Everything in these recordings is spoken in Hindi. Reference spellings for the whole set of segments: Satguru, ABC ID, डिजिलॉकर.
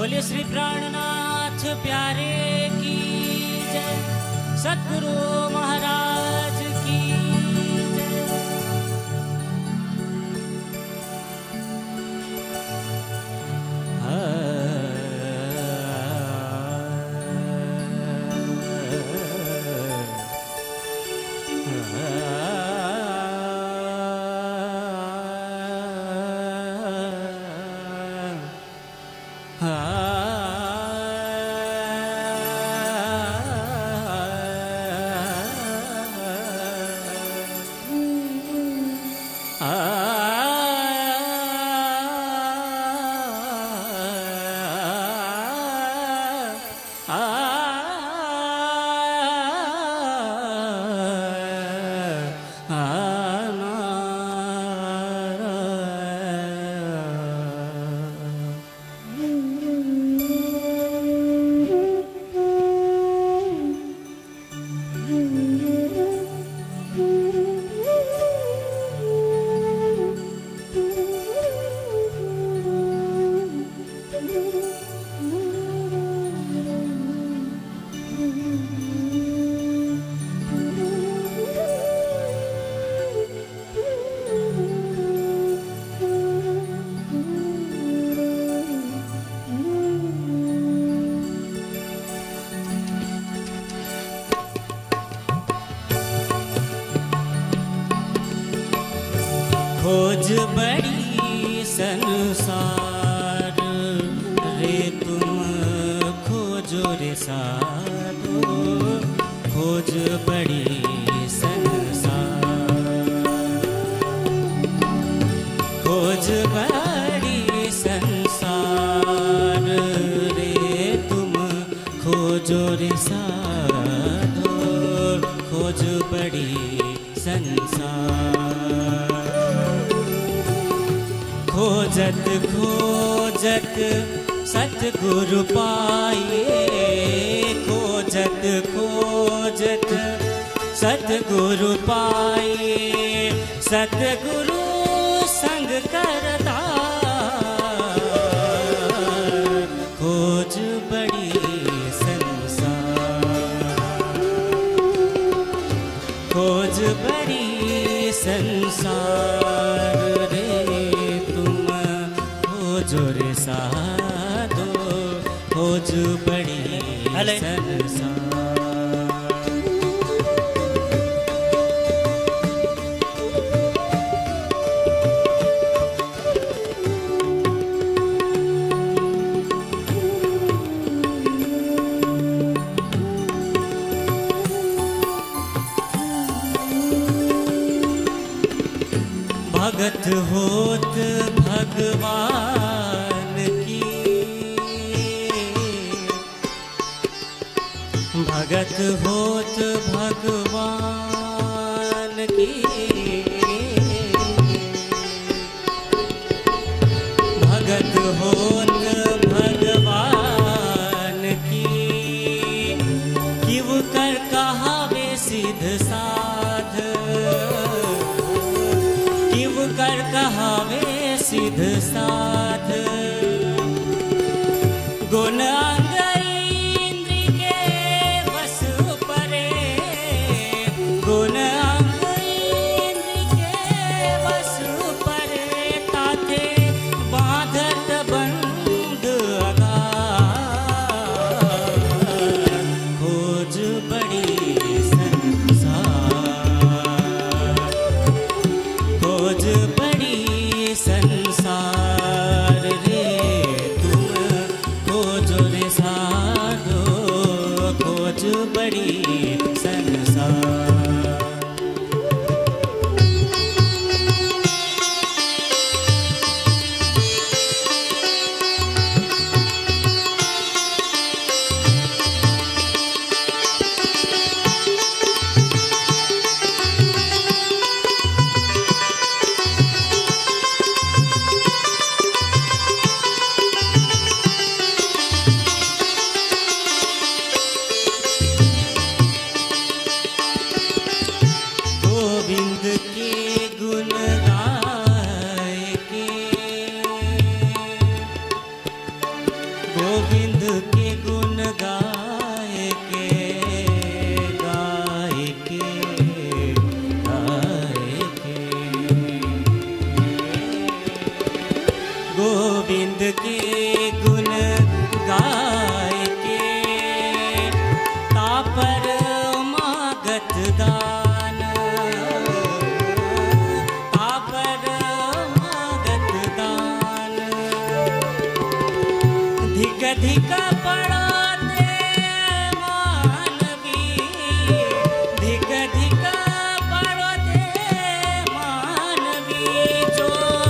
बोलिए श्री प्राणनाथ प्यारे की जय, सतगुरु महाराज की जय। खोज बड़ी संसार रे तुम खोजो रे साधो, खोज बड़ी संसार, खोज बड़ी संसार रे तुम खोजो रे साधो, खोज बड़ी संसार। खोजत खोजत सतगुरु पाए, खोजत खोजत सतगुरु पाए, सतगुरु संग करता खोज बड़ी संसार, खोज बड़ी संसार जोरे साधो, खोज बड़ी संसार। भगत होत भगवान की, भगत होत भगवान की, भगत होत भगवान की वो कर कहावे सिद्ध साध, कर कहावे सिद्ध साध। गुण अंग इंद्रिय के बस परे, गुण अंग इंद्रिय के बस परे, ताते बाधत बंद अगार, खोज बड़ी संसार, खोज बड़ी संसार। गोविंद के गुण गाय के तापर मागत दान, तापर मागत दान। धिक धिक पड़ाते मानवी, धिक धिक पड़ाते मानवी। जो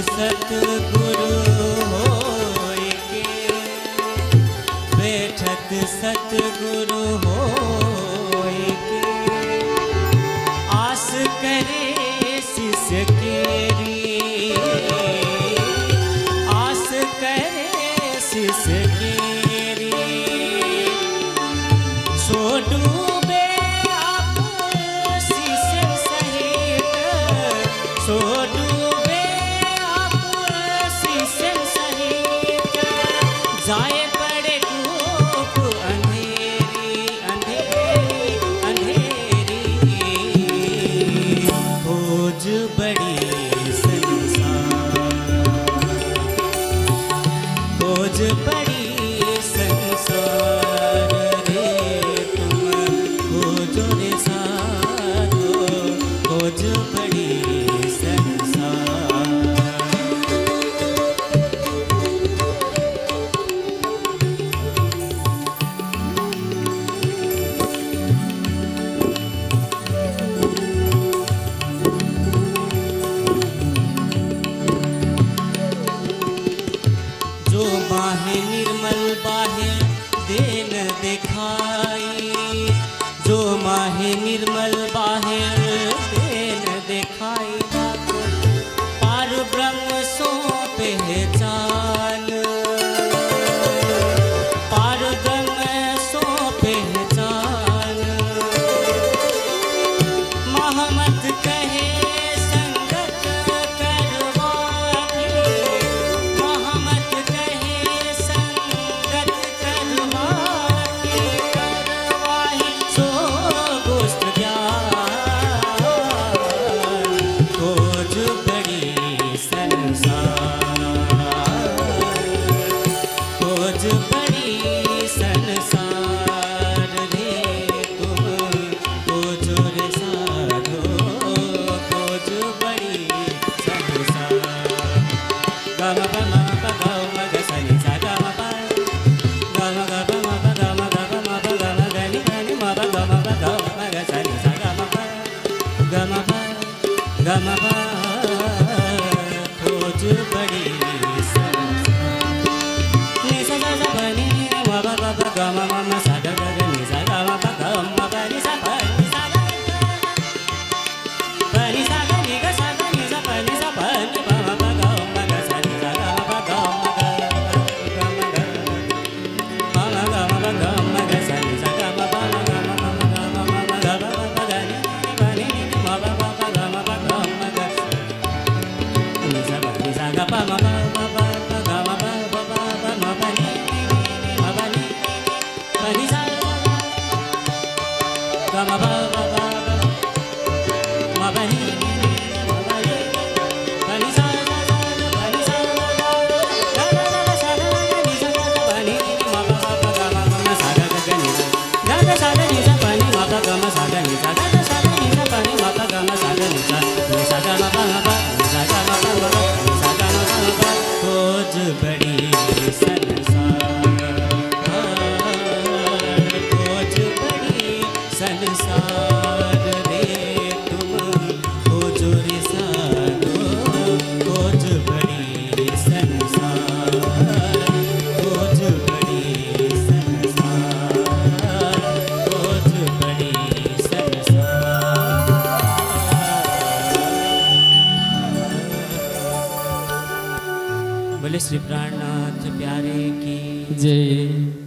सतगुरु होय के आस करे शिष्य केरी, आस करे शिष्य केरी। सो डूबे आप शिष्य सहित, सो डूबे आप शिष्य सहित। जाए so श्री प्राणनाथ प्यारे की जय।